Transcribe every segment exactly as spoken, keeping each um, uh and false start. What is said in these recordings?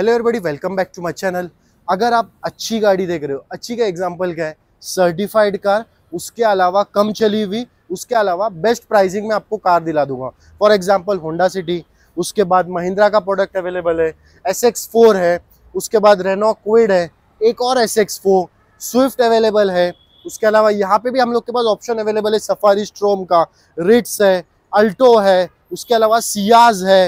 Hello everybody, welcome back to my channel. अगर आप अच्छी गाड़ी देख रहे हो, अच्छी का एग्जांपल क्या है? सर्टिफाइड कार, उसके अलावा कम चली हुई, उसके अलावा बेस्ट प्राइसिंग में आपको कार दिला दूंगा। फॉर एग्जांपल होंडा सिटी, उसके बाद महिंद्रा का प्रोडक्ट अवेलेबल है, एस एक्स फोर है, उसके बाद रेनॉ क्विड है, एक और S X four, Swift available है। उसके अलावा यहाँ पे भी हम लोग के पास ऑप्शन अवेलेबल है सफारी स्ट्रोम का, रिट्स है, अल्टो है, उसके अलावा सियाज है।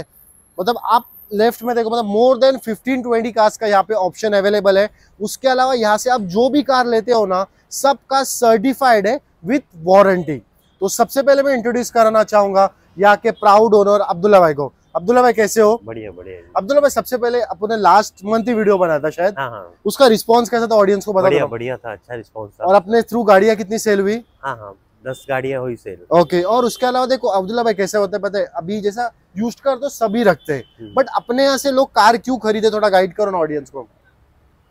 मतलब आप लेफ्ट में देखो, मतलब more than fifteen twenty cars का यहाँ पे ऑप्शन अवेलेबल है। उसके अलावा यहाँ से आप जो भी कार लेते हो ना, सब का सर्टिफाइड है विथ वारंटी। तो सबसे पहले मैं इंट्रोड्यूस कराना चाहूंगा यहाँ के प्राउड ओनर अब्दुल्ला भाई को। अब्दुल्ला भाई कैसे हो? बढ़िया बढ़िया। अब्दुल्ला भाई, सबसे पहले अपने लास्ट मंथ ही वीडियो बनाया था शायद, हाँ हाँ। उसका रिस्पॉन्स कैसा था? ऑडियंस को बताया? बढ़िया था, अच्छा रिस्पॉन्स था। और अपने थ्रू गाड़ियाँ कितनी सेल हुई? हाँ हाँ, दस गाड़ियाँ हुई सेल। ओके। और उसके अलावा देखो अब्दुल्ला भाई कैसे होता है पता है, अभी जैसा यूज्ड कार तो सभी रखते हैं, बट अपने यहाँ से लोग कार क्यों खरीदे, थोड़ा गाइड करो ना ऑडियंस को।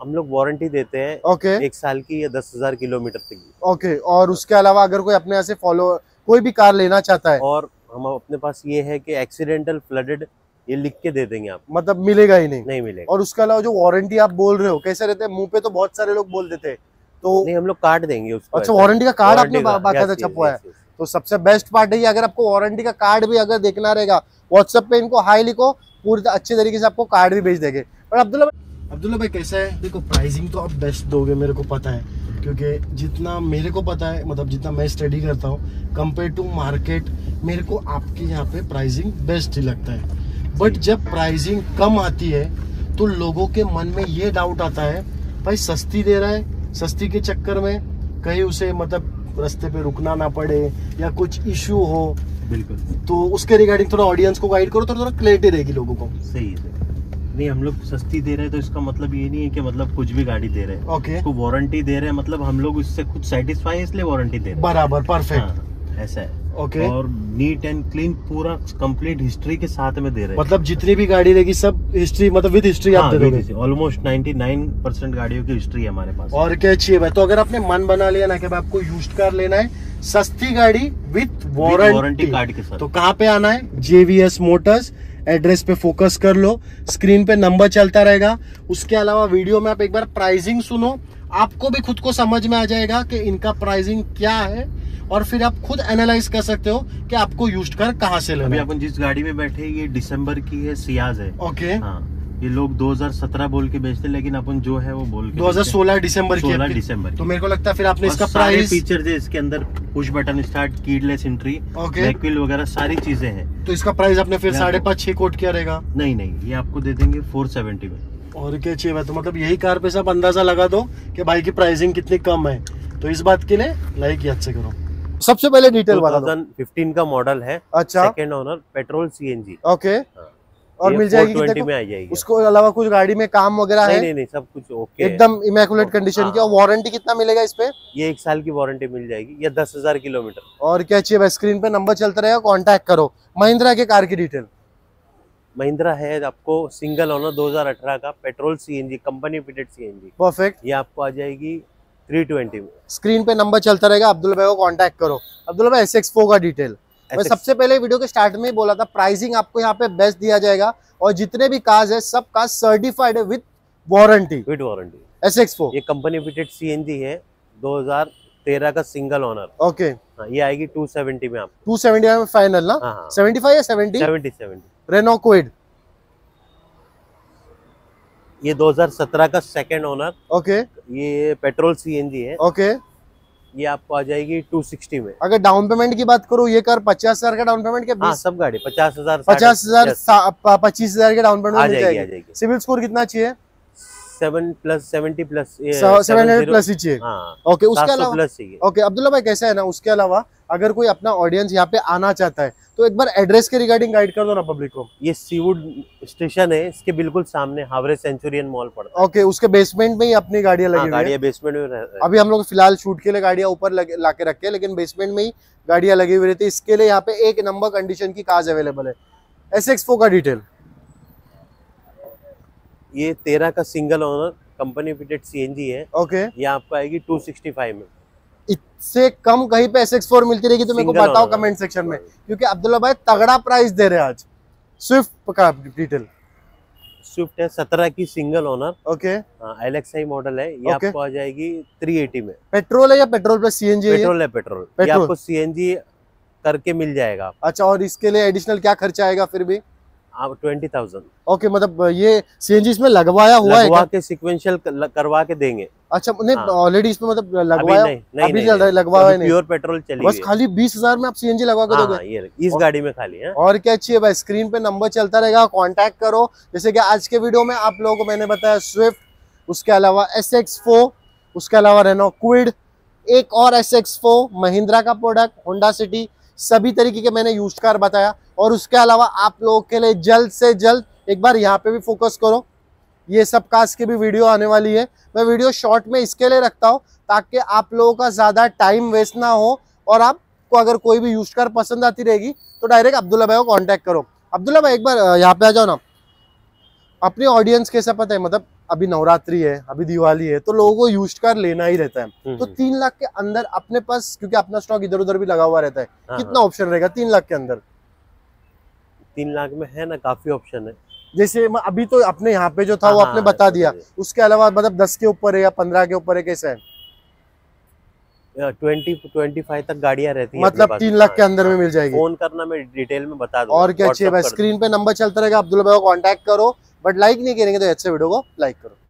हम लोग वारंटी देते हैं ओके okay. एक साल की या दस हजार किलोमीटर तक ओके okay. और उसके अलावा अगर कोई अपने यहाँ से फॉलो कोई भी कार लेना चाहता है, और हम अपने पास ये है कि एक्सीडेंटल फ्लडेड ये लिख के दे देंगे आप, मतलब मिलेगा ही नहीं, नहीं मिलेगा। और उसके अलावा जो वारंटी आप बोल रहे हो कैसे रहते हैं, मुँह पे तो बहुत सारे लोग बोल देते हैं, तो नहीं हम लोग कार्ड देंगे उसको। अच्छा, वारंटी का कार्ड आपने बाकायदा छपवाया है, तो सबसे बेस्ट पार्ट है ये। अगर आपको वारंटी का कार्ड भी अगर देखना रहेगा, व्हाट्सएप पे इनको हाई लिखो, पूरे अच्छे तरीके से आपको कार्ड भी भेज देंगे। और अब्दुल्ला भाई, अब्दुल्ला भाई कैसा है? देखो प्राइसिंग तो आप बेस्ट दोगे, मेरे को पता है, क्योंकि जितना मेरे को पता है, मतलब जितना मैं स्टडी करता हूँ कंपेयर टू मार्केट, मेरे को आपके यहाँ पे प्राइसिंग बेस्ट ही लगता है। बट जब प्राइसिंग कम आती है तो लोगों के मन में ये डाउट आता है, भाई सस्ती दे रहा है, सस्ती के चक्कर में कहीं उसे मतलब रास्ते पे रुकना ना पड़े या कुछ इश्यू हो। बिल्कुल। तो उसके रिगार्डिंग थोड़ा ऑडियंस को गाइड करो, तो थोड़ा क्लैरिटी रहेगी लोगों को। सही है। नहीं, हम लोग सस्ती दे रहे हैं तो इसका मतलब ये नहीं है कि मतलब कुछ भी गाड़ी दे रहे हैं ओके okay. तो वारंटी दे रहे हैं, मतलब हम लोग इससे कुछ सेटिस्फाई है, इसलिए वारंटी दे रहे हैं। बराबर, परफेक्ट। हाँ, ऐसा है ओके okay. और नीट एंड क्लीन, पूरा कंप्लीट हिस्ट्री के साथ में दे रहे हैं, मतलब जितनी भी गाड़ी रहेगी सब हिस्ट्री, मतलब विद हिस्ट्री आप दे दोगे। ऑलमोस्ट निन्यानवे परसेंट गाड़ियों की हिस्ट्री है हमारे पास। और क्या चाहिए भाई? तो अगर आपने मन बना लिया ना कि आपको यूज्ड कार लेना है, सस्ती गाड़ी विद वारंटी कार्ड के साथ, तो कहाँ पे आना है? JVS motors. एड्रेस पे फोकस कर लो, स्क्रीन पे नंबर चलता रहेगा। उसके अलावा वीडियो में आप एक बार प्राइसिंग सुनो, आपको भी खुद को समझ में आ जाएगा कि इनका प्राइसिंग क्या है, और फिर आप खुद एनालाइज कर सकते हो कि आपको यूज्ड कार कहाँ से लेना है। अभी अपन जिस गाड़ी में बैठे, ये दिसंबर की है, सियाज है ओके okay. हाँ, ये लोग दो हज़ार सत्रह बोल के बेचते, लेकिन अपन जो है वो बोल के दो हज़ार सोलह दिसंबर की, सोलह दिसंबर। तो मेरे को लगता है फिर आपने इसका प्राइस, फीचर है इसके अंदर, push button start, keyless entry, back wheel वगैरह सारी चीजें हैं, तो इसका प्राइस आपने फिर साढ़े पाँच छह कोट किया रहेगा? नहीं नहीं, ये आपको दे देंगे फोर सेवेंटी में। और क्या चाहिए भाई? तो मतलब यही कार पे सब अंदाजा लगा दो कि भाई की प्राइसिंग कितनी कम है, तो इस बात के लिए लाइक याद से करो। सबसे पहले डिटेल बता दो। दो हज़ार पंद्रह का मॉडल है, अच्छा, second owner, petrol CNG okay. और मिल जाएगी कितने में? आ जाएगी। उसको अलावा कुछ गाड़ी में काम वगैरह है? नहीं नहीं, सब कुछ ओके, एकदम इमेकुलेट कंडीशन की। और वारंटी कितना मिलेगा इस पे? ये एक साल की वारंटी मिल जाएगी, या दस हजार किलोमीटर। और क्या चाहिए? स्क्रीन पे नंबर चलता रहेगा, कॉन्टेक्ट करो। महिंद्रा के कार की डिटेल। महिंद्रा है आपको सिंगल ओनर दो हज़ार अठारह का, petrol CNG, company fitted CNG, perfect. ये आपको आ जाएगी तीन सौ बीस में। स्क्रीन पे नंबर चलता रहेगा, अब्दुल भाई को कांटेक्ट करो। अब्दुल भाई, एस एक्स फोर का डिटेल। मैं सबसे पहले वीडियो के स्टार्ट में ही बोला था, प्राइसिंग आपको यहाँ पे बेस्ट दिया जाएगा, और जितने भी कार्स है सब कार सर्टिफाइड है with warranty. With warranty S X four, ये कंपनी फिटेड सीएनजी है, दो हज़ार तेरह का सिंगल ओनर ओके। हाँ, ये आएगी टू सेवेंटी में। आप टू सेवेंटी में फाइनल ना? हाँ, पचहत्तर या सत्तर? सत्तर सत्तर। रेनॉ क्विड, ये दो हज़ार सत्रह का सेकंड ओनर ओके, ये पेट्रोल सीएनजी है ओके, ये आपको आ जाएगी टू सिक्सटी में। अगर डाउन पेमेंट की बात करूँ, ये कार पचास हजार का डाउन पेमेंट के बीस? हाँ, सब गाड़ी पचास हजार पचास हजार पच्चीस हजार के डाउन पेमेंट आ जाएगी। सिविल स्कोर कितना चाहिए? Seven plus seventy plus seven hundred plus ही चाहिए ओके। उसके अलावा ओके, अब्दुल्ला भाई कैसा है ना, उसके अलावा अगर कोई अपना ऑडियंस यहाँ पे आना चाहता है, तो एक बार एड्रेस के रिगार्डिंग गाइड कर दो ना पब्लिक को। ये सीवुड स्टेशन है, इसके बिल्कुल सामने हावरे सेंचुरियन मॉल पड़ता है ओके। उसके बेसमेंट में ही अपनी गाड़ियां लगी हुई है, बेसमेंट में। अभी हम लोग फिलहाल शूट के लिए गाड़ियां ऊपर ला के रखे, लेकिन बेसमेंट में ही गाड़ियां लगी हुई रहती है, इसके लिए यहाँ पे एक नंबर कंडीशन की कार्स अवेलेबल है। एस एक्स फोर का डिटेल। ये तेरह का single owner, company fitted CNG है ओके, ये आपको आएगी टू सिक्सटी फाइव में। इससे कम कहीं पे एस एक्स फोर मिलती रहेगी तो मेरे को बताओ कमेंट सेक्शन में, क्योंकि अब्दुल्ला भाई तगड़ा प्राइस दे रहे हैं आज। स्विफ्ट का डिटेल। स्विफ्ट है, सत्रह की single owner, okay LXI model है ये, okay. आपको आ जाएगी तीन सौ अस्सी में। पेट्रोल है या पेट्रोल प्लस सीएनजी है? पेट्रोल है, पेट्रोल, पेट्रोल। ये आपको सीएनजी करके मिल जाएगा। अच्छा, और इसके लिए एडिशनल क्या खर्चा आएगा फिर भी? आप ट्वेंटी थाउजेंड। ओके, मतलब ये सीएनजी इसमें लगवाया हुआ है, लगवा के सीक्वेंशियल करवा के देंगे। अच्छा, नहीं ऑलरेडी इसमें मतलब लगवाया नहीं, नहीं, नहीं, नहीं लगवाया नहीं, प्योर पेट्रोल चली बस खाली बीस हजार में आप सीएनजी लगवा के दोगे ये इस गाड़ी में खाली है। और क्या चाहिए भाई, स्क्रीन पे नंबर चलता रहेगा, कांटेक्ट करो। जैसे कि आज के वीडियो में आप लोगों को मैंने बताया स्विफ्ट, उसके अलावा एस एक्स फोर, उसके अलावा रेनो क्विड, एक और एस एक्स फोर महिंद्रा का प्रोडक्ट, होंडा सिटी, सभी तरीके के मैंने यूज्ड कार बताया। और उसके अलावा आप लोगों के लिए जल्द से जल्द एक बार यहाँ पे भी फोकस करो, ये सब कार्स की भी वीडियो आने वाली है। मैं वीडियो शॉर्ट में इसके लिए रखता हूँ ताकि आप लोगों का ज़्यादा टाइम वेस्ट ना हो, और आपको अगर कोई भी यूज्ड कार पसंद आती रहेगी तो डायरेक्ट अब्दुल्ला भाई को कॉन्टैक्ट करो। अब्दुल्ला भाई एक बार यहाँ पे आ जाओ ना, अपने ऑडियंस के सब पता है, मतलब अभी नवरात्रि है, अभी दिवाली है, तो लोगों को यूज्ड कार लेना ही रहता है। तो तीन लाख के अंदर अपने पास, क्योंकि अपना स्टॉक इधर उधर भी लगा हुआ रहता है, कितना ऑप्शन रहेगा तीन लाख के अंदर? तीन लाख में है ना काफी ऑप्शन है, जैसे अभी तो अपने यहाँ पे जो था वो आपने बता दिया, उसके अलावा मतलब दस के ऊपर है या पंद्रह के ऊपर है, कैसा है? ट्वेंटी ट्वेंटी फाइव तक गाड़ियाँ रहती है, मतलब तीन लाख के अंदर में मिल जाएगी। फोन करना, मैं डिटेल में बता दूं। और क्या चाहिए भाई, स्क्रीन पे नंबर चलता रहेगा, अब्दुल भाई को कॉन्टेक्ट करो, बट लाइक नहीं करेंगे तो अच्छे वीडियो को लाइक करो।